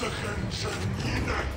zaklęczem inek.